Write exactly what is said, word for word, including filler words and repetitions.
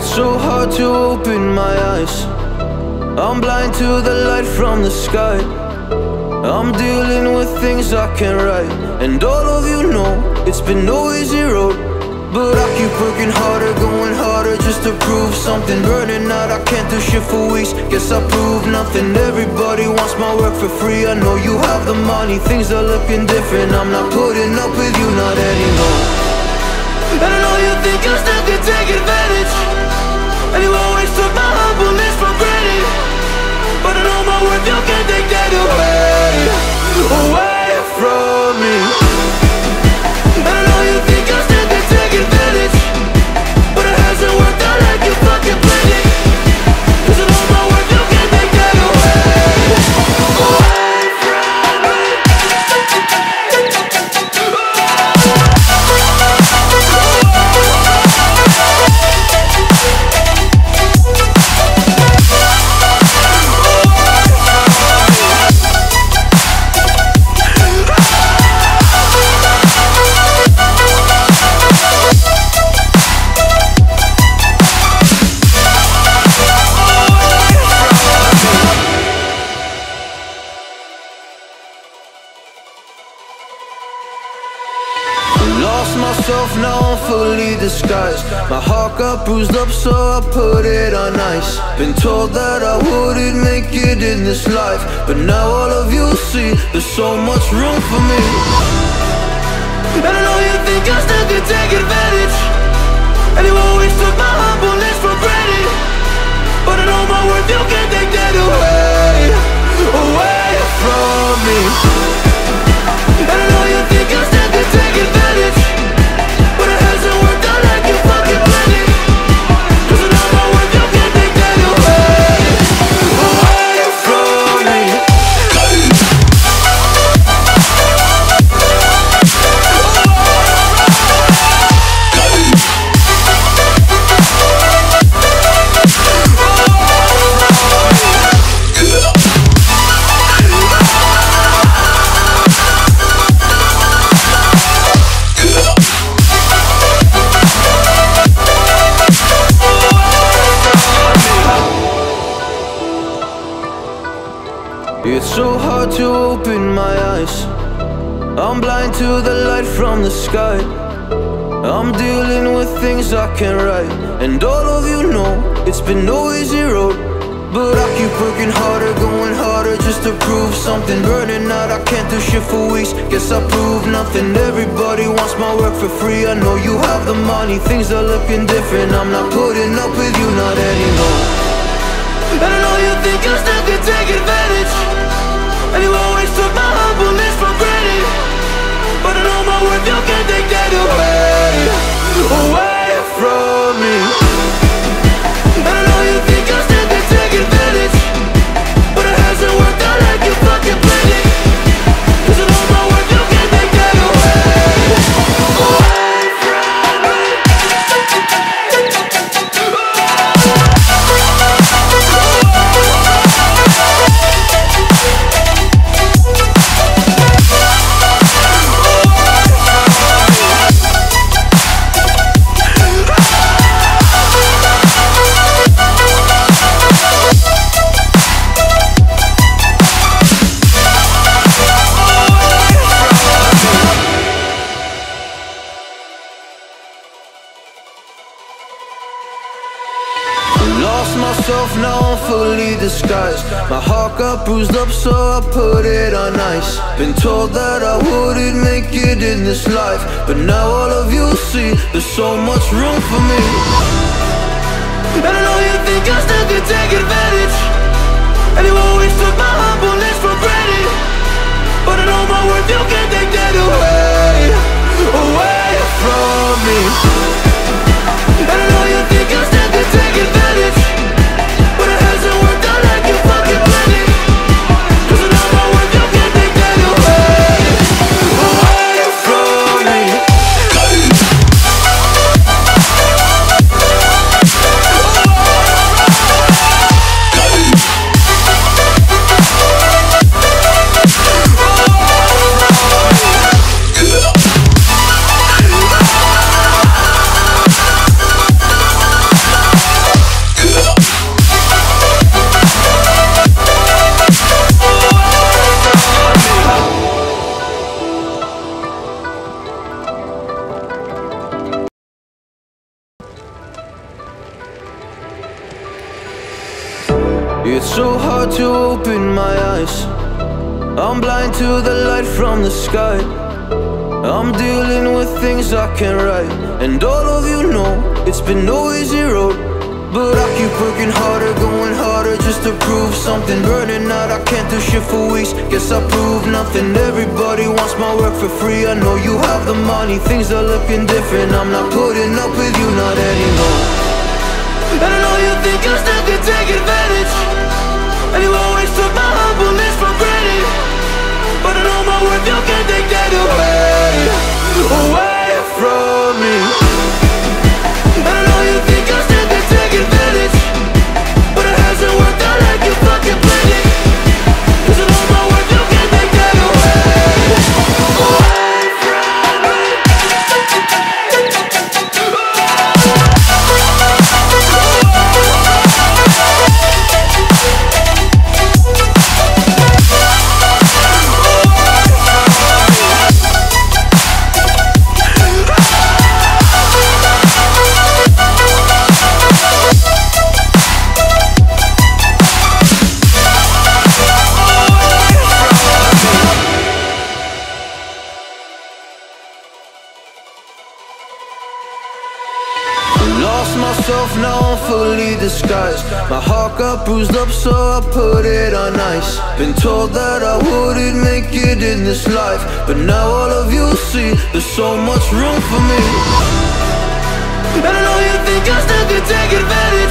It's so hard to open my eyes. I'm blind to the light from the sky. I'm dealing with things I can't write. And all of you know, it's been no easy road, but I keep working harder, going harder just to prove something. Burning out, I can't do shit for weeks, guess I prove nothing. Everybody wants my work for free, I know you have the money. Things are looking different, I'm not putting up with you, not anymore. And I know you think I'm still gonna take advantage, and you always took my humbleness for granted, but I know my worth, you can't take that away, away from me. And I know you think I'm still gonna take advantage, but it hasn't worked out like you fucking planned it, 'cause I know my worth, you can't take that away, away. Now I'm fully disguised. My heart got bruised up, so I put it on ice. Been told that I wouldn't make it in this life, but now all of you see there's so much room for me. And I know you think I'm still gonna take advantage, and you always took my humbleness for granted, but I know my worth, you can't take that away, away from me. And I know you think I'm still gonna take advantage, so hard to open my eyes. I'm blind to the light from the sky. I'm dealing with things I can't write. And all of you know, it's been no easy road, but I keep working harder, going harder just to prove something. Burning out, I can't do shit for weeks, guess I prove nothing. Everybody wants my work for free, I know you have the money. Things are looking different, I'm not putting up with you, not anymore. And I know you think I'm still gonna take advantage, and you always took my humbleness for granted, but I know my worth, you can't take that away, away from me. And I know you think I'm still gonna take advantage, but it hasn't worked out like you fucking planned it, 'cause I know my worth, you can't take that away, away. Now I'm fully disguised. My heart got bruised up, so I put it on ice. Been told that I wouldn't make it in this life, but now all of you see there's so much room for me. And I know you think I'm still gonna take advantage, and you always took my humbleness for granted, but I know my worth, you can't take that away, away from me. And I know you think I'm still gonna take advantage, It's so hard to open my eyes. I'm blind to the light from the sky. I'm dealing with things I can't write. And all of you know it's been no easy road, but I keep working harder, going harder just to prove something. Burning out, I can't do shit for weeks. Guess I prove nothing. Everybody wants my work for free. I know you have the money, things are looking different. I'm not putting up with you, not anymore. And I know you think I'm still gonna take advantage, and you always took my humbleness for granted. But I know my worth, you can't take that away, away from me. And I know you think I'm still gonna take advantage, but it hasn't worked out like you fucking planned it. Cause I know my worth, you can't take that away, away. Now I'm fully disguised. My heart got bruised up, so I put it on ice. Been told that I wouldn't make it in this life, but now all of you see there's so much room for me. And I know you think I still could take advantage,